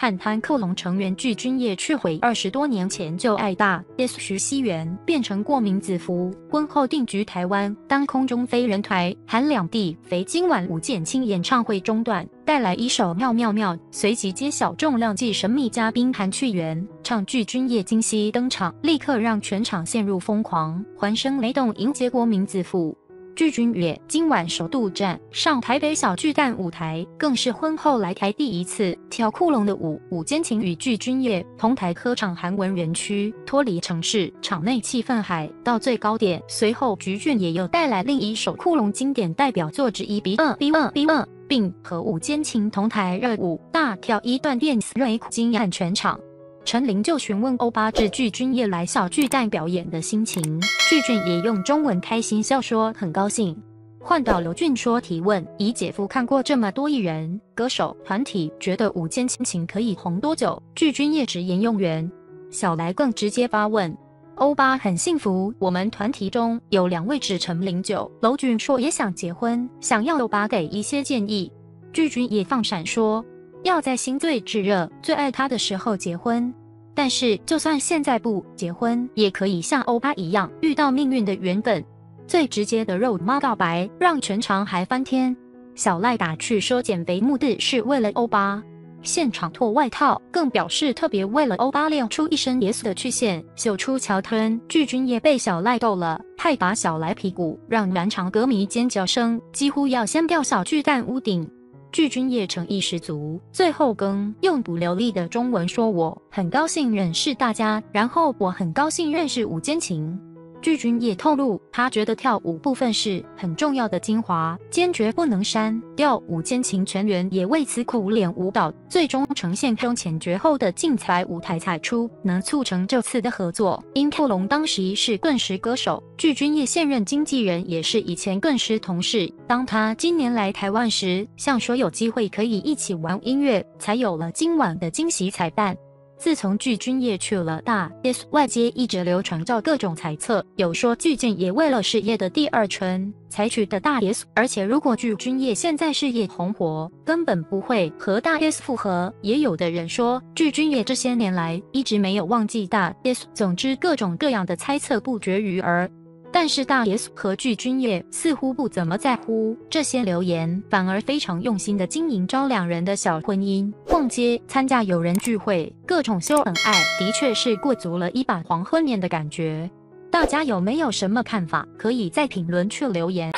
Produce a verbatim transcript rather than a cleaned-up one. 汉滩克隆成员具君叶去回二十多年前就爱大 S 徐熙媛变成过名子服，婚后定居台湾，当空中飞人台韩两地肥。今晚吴建清演唱会中断，带来一首妙妙妙，随即揭晓重量级神秘嘉宾韩去元唱具君叶惊喜登场，立刻让全场陷入疯狂，环声雷动迎接过名子服。 具君叶今晚首度站上台北小巨蛋舞台，更是婚后来台第一次跳酷龙的舞。吴建清与具君叶同台歌唱韩文园区，脱离城市，场内气氛嗨到最高点。随后，具君叶又带来另一首酷龙经典代表作之一《B 二 B 二 B 二》，并和吴建清同台热舞大跳一段电 break， 惊艳全场。 陈琳就询问欧巴至具君叶来小巨蛋表演的心情，具君也用中文开心笑说很高兴。换到刘俊说提问，以姐夫看过这么多艺人、歌手、团体，觉得吴建清可以红多久？具君叶直言用缘。小来更直接发问，欧巴很幸福，我们团体中有两位是陈琳九，娄俊硕也想结婚，想要欧巴给一些建议。具君也放闪说。 要在心最炙热、最爱他的时候结婚，但是就算现在不结婚，也可以像欧巴一样遇到命运的缘分。最直接的肉麻告白，让全场还翻天。小赖打趣说减肥目的是为了欧巴，现场脱外套，更表示特别为了欧巴练出一身 yes 的曲线，秀出翘臀。具君也被小赖逗了，太把小赖屁股，让满场歌迷尖叫声几乎要掀掉小巨蛋屋顶。 具君叶诚意十足，最后更用不流利的中文说：“我很高兴认识大家，然后我很高兴认识吴建清。”具君叶透露，他觉得跳舞部分是很重要的精华，坚决不能删掉。吴建清全员也为此苦练舞蹈，最终呈现空前绝后的竞彩舞台彩出，能促成这次的合作。因克隆当时是滚石歌手，具君叶现任经纪人也是以前滚石同事。当他今年来台湾时，想说有机会可以一起玩音乐，才有了今晚的惊喜彩蛋。 自从具君叶去了大 S， 外界一直流传着各种猜测，有说具君也为了事业的第二春才去的大 S， 而且如果具君叶现在事业红火，根本不会和大 S 复合。也有的人说具君叶这些年来一直没有忘记大 S， 总之各种各样的猜测不绝于耳。 但是大 S 和具君叶似乎不怎么在乎这些流言，反而非常用心的经营着两人的小婚姻。逛街、参加友人聚会、各种秀恩爱，的确是过足了一把黄昏恋的感觉。大家有没有什么看法？可以在评论区留言。